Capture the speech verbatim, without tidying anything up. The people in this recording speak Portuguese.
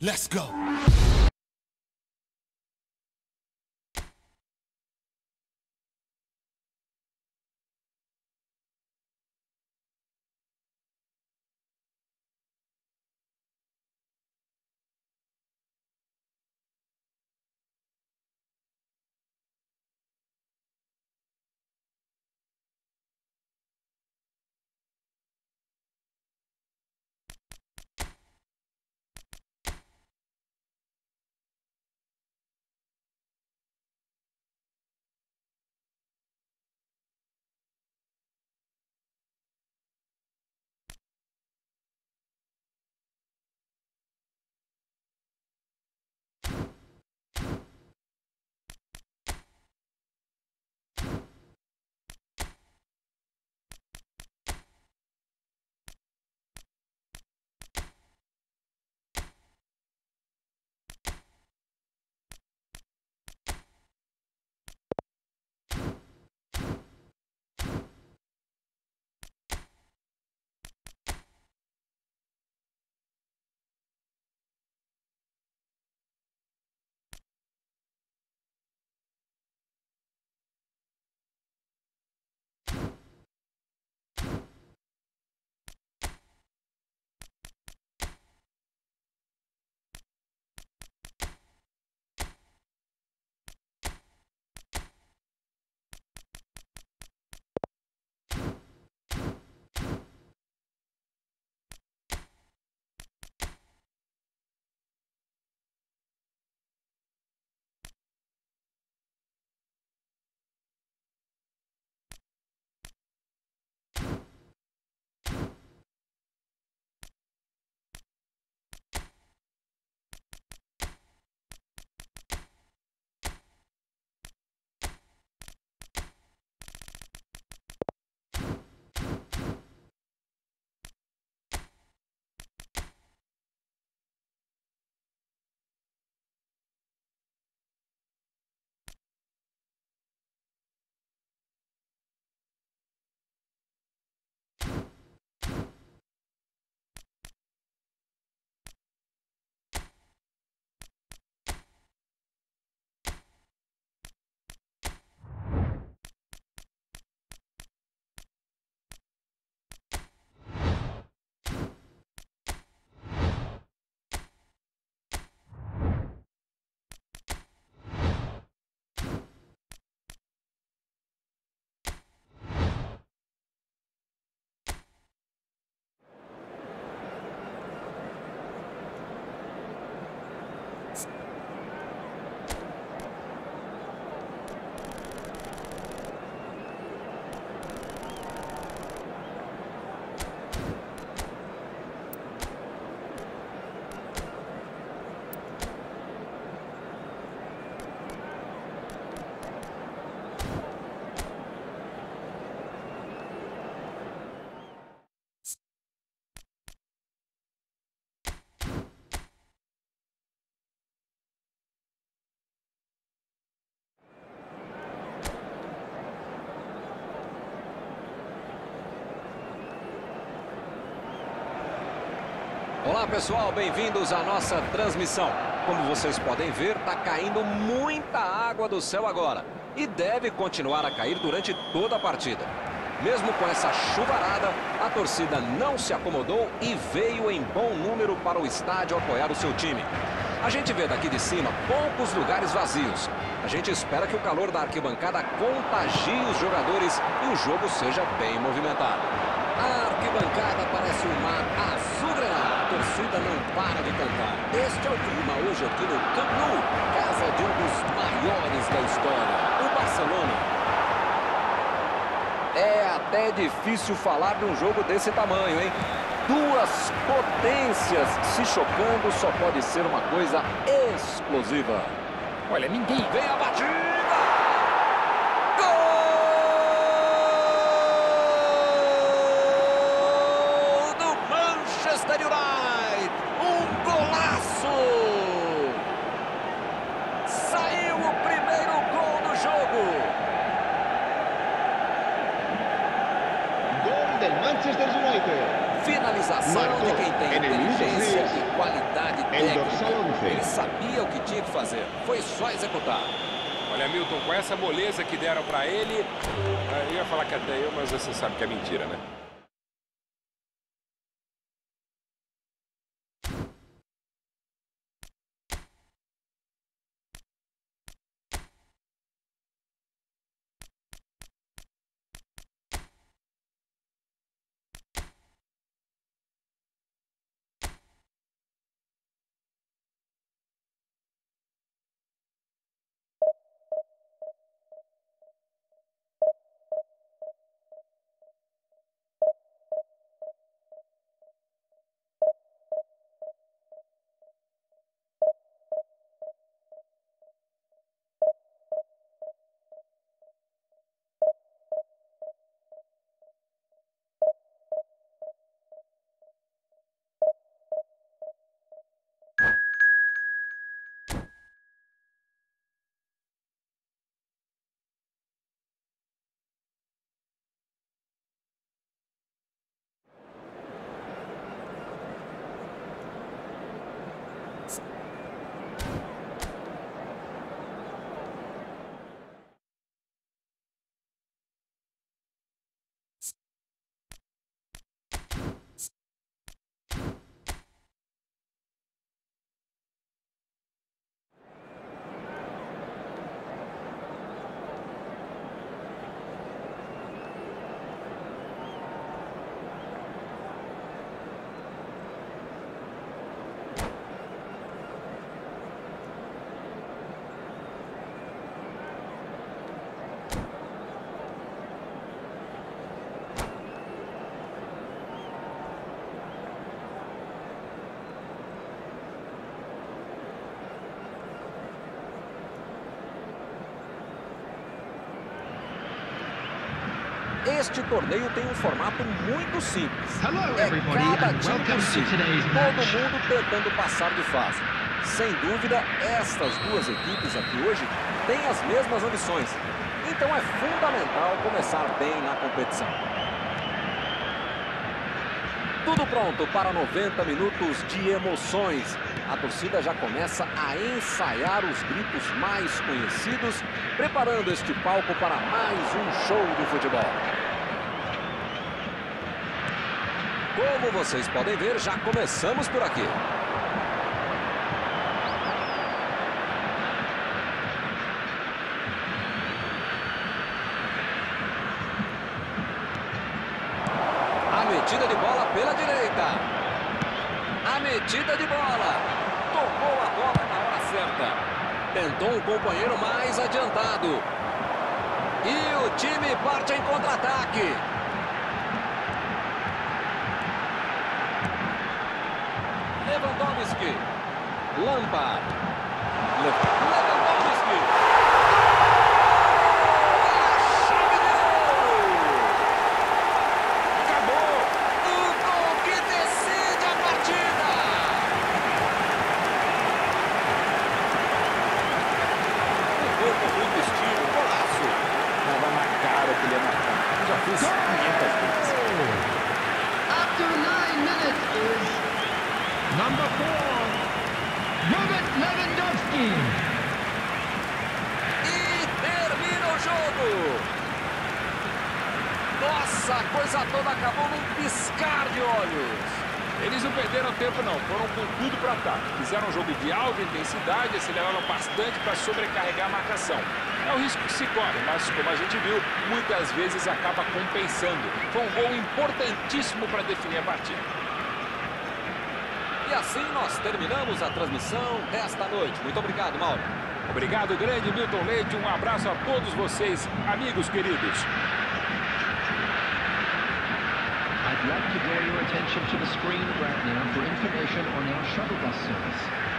Let's go! Olá pessoal, bem-vindos à nossa transmissão. Como vocês podem ver, está caindo muita água do céu agora e deve continuar a cair durante toda a partida. Mesmo com essa chuvarada, a torcida não se acomodou e veio em bom número para o estádio apoiar o seu time. A gente vê daqui de cima poucos lugares vazios. A gente espera que o calor da arquibancada contagie os jogadores e o jogo seja bem movimentado. A arquibancada parece um mar azul-granado. A torcida não para de cantar. Este é o clima hoje aqui no Camp Nou, casa de um dos maiores da história, o Barcelona. É até difícil falar de um jogo desse tamanho, hein? Duas potências se chocando só pode ser uma coisa explosiva. Olha, ninguém vê a batida! finalização de quem tem inteligência e qualidade técnica. Ele sabia o que tinha que fazer, foi só executar. Olha, Milton, com essa moleza que deram para ele, eu ia falar que até eu, mas você sabe que é mentira, né? Este torneio tem um formato muito simples. É cada time por si, todo mundo tentando passar de fase. Sem dúvida, estas duas equipes aqui hoje têm as mesmas ambições. Então é fundamental começar bem na competição. Tudo pronto para noventa minutos de emoções. A torcida já começa a ensaiar os gritos mais conhecidos, preparando este palco para mais um show do futebol. Como vocês podem ver, já começamos por aqui. A metida de bola pela direita. A metida de bola. Tocou a bola na hora certa. Tentou um companheiro mais adiantado. E o time parte em contra-ataque. Lewandowski, Lampard, Lewandowski, a chave de ouro, acabou, o gol que decide a partida. Levanta muito estilo, golaço, estava na cara que ele ia marcar, já fiz quinhentas vezes. Number four, Robert Lewandowski. E termina o jogo. Nossa, a coisa toda acabou num piscar de olhos. Eles não perderam tempo não, foram com tudo para ataque. Fizeram um jogo de alta intensidade, aceleraram bastante para sobrecarregar a marcação. É o risco que se corre, mas como a gente viu, muitas vezes acaba compensando. Foi um gol importantíssimo para definir a partida. E assim nós terminamos a transmissão desta noite. Muito obrigado, Mauro. Obrigado, grande Milton Leite. Um abraço a todos vocês, amigos queridos. I'd like to draw your attention to the screen right now for information on our shuttle bus service.